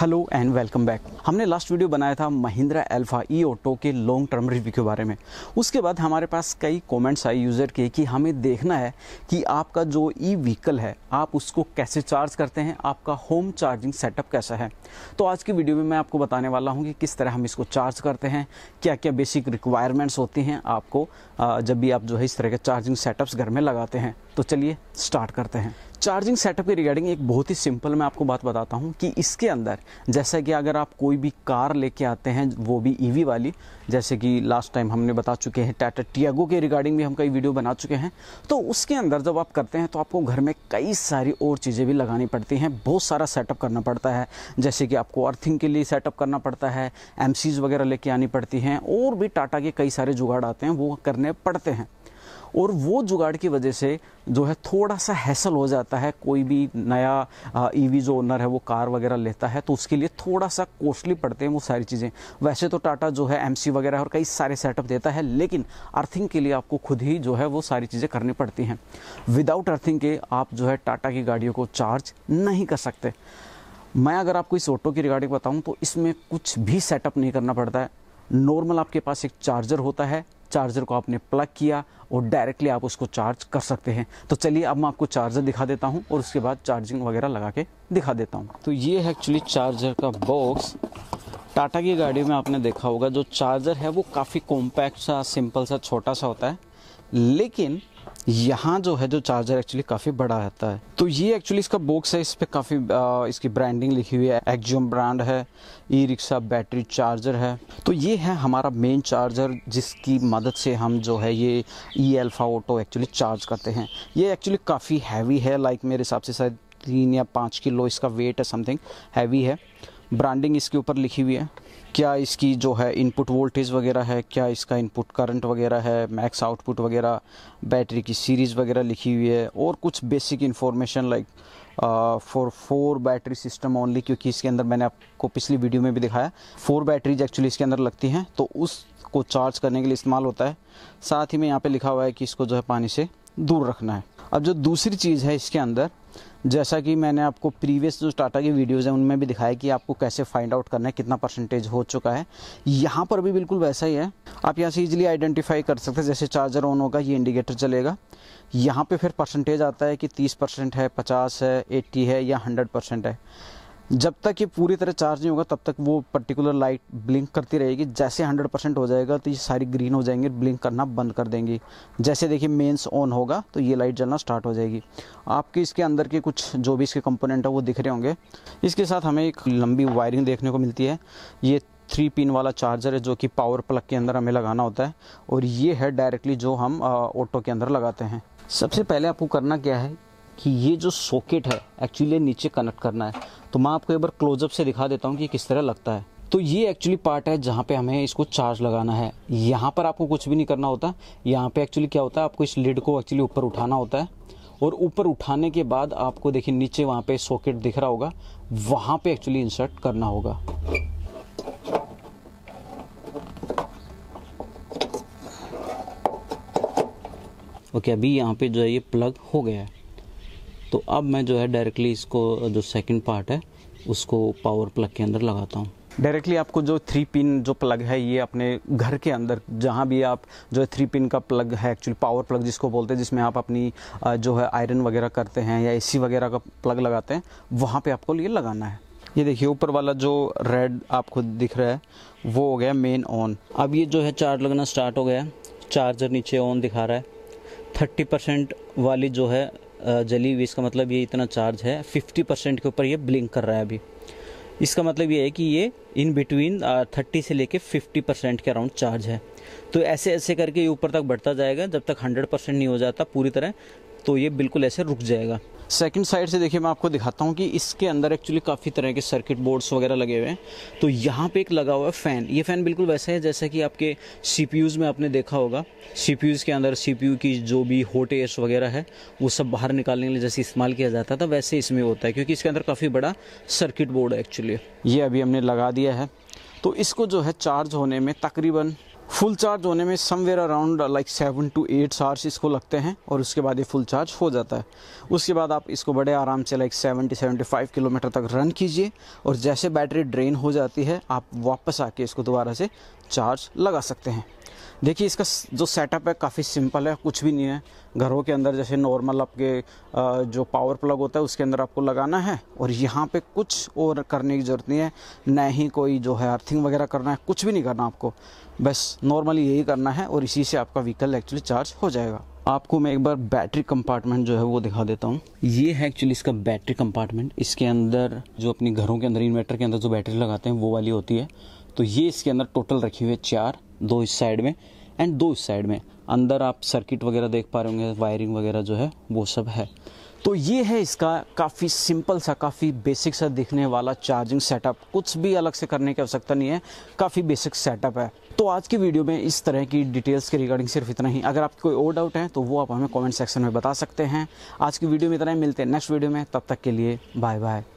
Hello and welcome back. हमने last video बनाया था महिंद्रा अल्फा ई ऑटो के लॉन्ग टर्म रिव्यू के बारे में। उसके बाद हमारे पास कई कमेंट्स आए यूज़र के कि हमें देखना है कि आपका जो ई व्हीकल है आप उसको कैसे चार्ज करते हैं, आपका होम चार्जिंग सेटअप कैसा है। तो आज की वीडियो में मैं आपको बताने वाला हूँ कि किस तरह हम इसको चार्ज करते हैं, क्या क्या बेसिक रिक्वायरमेंट्स होती हैं आपको जब भी आप जो है इस तरह के चार्जिंग सेटअप्स घर में लगाते हैं। तो चलिए स्टार्ट करते हैं। चार्जिंग सेटअप के रिगार्डिंग एक बहुत ही सिंपल मैं आपको बात बताता हूँ कि इसके अंदर जैसा कि अगर आप कोई भी कार लेके आते हैं वो भी ईवी वाली, जैसे कि लास्ट टाइम हमने बता चुके हैं टाटा टियागो के रिगार्डिंग भी हम कई वीडियो बना चुके हैं, तो उसके अंदर जब आप करते हैं तो आपको घर में कई सारी और चीज़ें भी लगानी पड़ती हैं, बहुत सारा सेटअप करना पड़ता है। जैसे कि आपको अर्थिंग के लिए सेटअप करना पड़ता है, एमसीज़ वगैरह लेके आनी पड़ती हैं, और भी टाटा के कई सारे जुगाड़ आते हैं वो करने पड़ते हैं। और वो जुगाड़ की वजह से जो है थोड़ा सा हैसल हो जाता है। कोई भी नया ईवी जो ओनर है वो कार वगैरह लेता है तो उसके लिए थोड़ा सा कॉस्टली पड़ते हैं वो सारी चीज़ें। वैसे तो टाटा जो है एमसी वगैरह और कई सारे सेटअप देता है, लेकिन अर्थिंग के लिए आपको खुद ही जो है वो सारी चीज़ें करनी पड़ती हैं। विदाउट अर्थिंग के आप जो है टाटा की गाड़ियों को चार्ज नहीं कर सकते। मैं अगर आपको इस ऑटो की रिगार्डिंग बताऊँ तो इसमें कुछ भी सेटअप नहीं करना पड़ता है। नॉर्मल आपके पास एक चार्जर होता है, चार्जर को आपने प्लग किया और डायरेक्टली आप उसको चार्ज कर सकते हैं। तो चलिए अब मैं आपको चार्जर दिखा देता हूं और उसके बाद चार्जिंग वगैरह लगा के दिखा देता हूं। तो ये है एक्चुअली चार्जर का बॉक्स। टाटा की गाड़ी में आपने देखा होगा जो चार्जर है वो काफ़ी कॉम्पैक्ट सा, सिंपल सा, छोटा सा होता है, लेकिन यहाँ जो है जो चार्जर एक्चुअली काफ़ी बड़ा रहता है। तो ये एक्चुअली इसका बॉक्स है, इस पर काफ़ी इसकी ब्रांडिंग लिखी हुई है, एक्ज़ूम ब्रांड है, ई रिक्शा बैटरी चार्जर है। तो ये है हमारा मेन चार्जर जिसकी मदद से हम जो है ये e-Alfa ऑटो एक्चुअली चार्ज करते हैं। ये एक्चुअली काफ़ी हैवी है, लाइक मेरे हिसाब से शायद 3 या 5 किलो इसका वेट है, समथिंग हैवी है। ब्रांडिंग इसके ऊपर लिखी हुई है, क्या इसकी जो है इनपुट वोल्टेज वगैरह है, क्या इसका इनपुट करंट वगैरह है, मैक्स आउटपुट वगैरह, बैटरी की सीरीज़ वगैरह लिखी हुई है, और कुछ basic information like four battery system only, क्योंकि इसके अंदर मैंने आपको पिछली वीडियो में भी दिखाया 4 बैटरीज एक्चुअली इसके अंदर लगती हैं, तो उसको चार्ज करने के लिए इस्तेमाल होता है। साथ ही में यहाँ पर लिखा हुआ है कि इसको जो है पानी से दूर रखना है। अब जो दूसरी चीज़ है इसके अंदर, जैसा कि मैंने आपको प्रीवियस जो टाटा की वीडियोज़ हैं उनमें भी दिखाया कि आपको कैसे फाइंड आउट करना है कितना परसेंटेज हो चुका है, यहाँ पर भी बिल्कुल वैसा ही है। आप यहाँ से इजीली आइडेंटिफाई कर सकते हैं, जैसे चार्जर ऑन होगा ये इंडिकेटर चलेगा, यहाँ पे फिर परसेंटेज आता है कि 30% है, 50 है, 80 है या 100% है। जब तक ये पूरी तरह चार्ज नहीं होगा तब तक वो पर्टिकुलर लाइट ब्लिंक करती रहेगी। जैसे 100% हो जाएगा तो ये सारी ग्रीन हो जाएंगे, ब्लिंक करना बंद कर देंगी। जैसे देखिए मेंस ऑन होगा तो ये लाइट जलना स्टार्ट हो जाएगी। आपके इसके अंदर के कुछ जो भी इसके कंपोनेंट है वो दिख रहे होंगे। इसके साथ हमें एक लंबी वायरिंग देखने को मिलती है। ये 3 पिन वाला चार्जर है जो कि पावर प्लग के अंदर हमें लगाना होता है, और ये है डायरेक्टली जो हम ऑटो के अंदर लगाते हैं। सबसे पहले आपको करना क्या है कि ये जो सॉकेट है एक्चुअली नीचे कनेक्ट करना है। तो मैं आपको एक बार क्लोजअप से दिखा देता हूँ कि किस तरह लगता है। तो ये एक्चुअली पार्ट है जहाँ पे हमें इसको चार्ज लगाना है। यहाँ पर आपको कुछ भी नहीं करना होता। यहाँ पे एक्चुअली क्या होता है, आपको इस लिड को एक्चुअली ऊपर उठाना होता है, और ऊपर उठाने के बाद आपको देखिए नीचे वहाँ पे सॉकेट दिख रहा होगा, वहाँ पे एक्चुअली इंसर्ट करना होगा। ओके, अभी यहाँ पे जो है ये प्लग हो गया है। तो अब मैं जो है डायरेक्टली इसको जो सेकंड पार्ट है उसको पावर प्लग के अंदर लगाता हूँ। डायरेक्टली आपको जो 3 पिन जो प्लग है ये अपने घर के अंदर जहाँ भी आप जो है 3 पिन का प्लग है, एक्चुअली पावर प्लग जिसको बोलते हैं, जिसमें आप अपनी जो है आयरन वगैरह करते हैं या एसी वगैरह का प्लग लगाते हैं, वहाँ पर आपको ये लगाना है। ये देखिए ऊपर वाला जो रेड आपको दिख रहा है वो हो गया मेन ऑन। अब ये जो है चार्ज लगना स्टार्ट हो गया। चार्जर नीचे ऑन दिखा रहा है, 30% वाली जो है जली हुई, इसका मतलब ये इतना चार्ज है। 50% के ऊपर ये ब्लिंक कर रहा है अभी, इसका मतलब ये है कि ये इन बिटवीन 30 से लेके 50% के अराउंड चार्ज है। तो ऐसे ऐसे करके ये ऊपर तक बढ़ता जाएगा जब तक 100% नहीं हो जाता पूरी तरह, तो ये बिल्कुल ऐसे रुक जाएगा। सेकंड साइड से देखिए मैं आपको दिखाता हूँ कि इसके अंदर एक्चुअली काफ़ी तरह के सर्किट बोर्ड्स वगैरह लगे हुए हैं। तो यहाँ पे एक लगा हुआ है फ़ैन। ये फ़ैन बिल्कुल वैसा है जैसा कि आपके सीपीयूज़ में आपने देखा होगा। सीपीयूज़ के अंदर सीपीयू की जो भी हॉट एयर्स वगैरह है वो सब बाहर निकालने के लिए जैसे इस्तेमाल किया जाता था वैसे इसमें होता है, क्योंकि इसके अंदर काफ़ी बड़ा सर्किट बोर्ड है एक्चुअली। ये अभी हमने लगा दिया है। तो इसको जो है चार्ज होने में तकरीबन फुल चार्ज होने में somewhere around like 7 to 8 hours इसको लगते हैं और उसके बाद ये फुल चार्ज हो जाता है। उसके बाद आप इसको बड़े आराम से लाइक 70-75 किलोमीटर तक रन कीजिए और जैसे बैटरी ड्रेन हो जाती है आप वापस आके इसको दोबारा से चार्ज लगा सकते हैं। देखिए इसका जो सेटअप है काफ़ी सिंपल है, कुछ भी नहीं है। घरों के अंदर जैसे नॉर्मल आपके जो पावर प्लग होता है उसके अंदर आपको लगाना है और यहाँ पे कुछ और करने की ज़रूरत नहीं है, ना ही कोई जो है अर्थिंग वगैरह करना है, कुछ भी नहीं करना आपको, बस नॉर्मली यही करना है और इसी से आपका व्हीकल एक्चुअली चार्ज हो जाएगा। आपको मैं एक बार बैटरी कंपार्टमेंट जो है वो दिखा देता हूँ। ये है एक्चुअली इसका बैटरी कंपार्टमेंट। इसके अंदर जो अपने घरों के अंदर इन्वर्टर के अंदर जो बैटरी लगाते हैं वो वाली होती है, तो ये इसके अंदर टोटल रखी हुई है 4, 2 इस साइड में एंड 2 इस साइड में। अंदर आप सर्किट वगैरह देख पा रहे होंगे, वायरिंग वगैरह जो है वो सब है। तो ये है इसका काफ़ी सिंपल सा, काफ़ी बेसिक सा दिखने वाला चार्जिंग सेटअप। कुछ भी अलग से करने की आवश्यकता नहीं है, काफ़ी बेसिक सेटअप है। तो आज की वीडियो में इस तरह की डिटेल्स के रिगार्डिंग सिर्फ इतना ही। अगर आपके कोई और डाउट है तो वो आप हमें कॉमेंट सेक्शन में बता सकते हैं। आज की वीडियो में इतना ही, मिलते हैं नेक्स्ट वीडियो में, तब तक के लिए बाय बाय।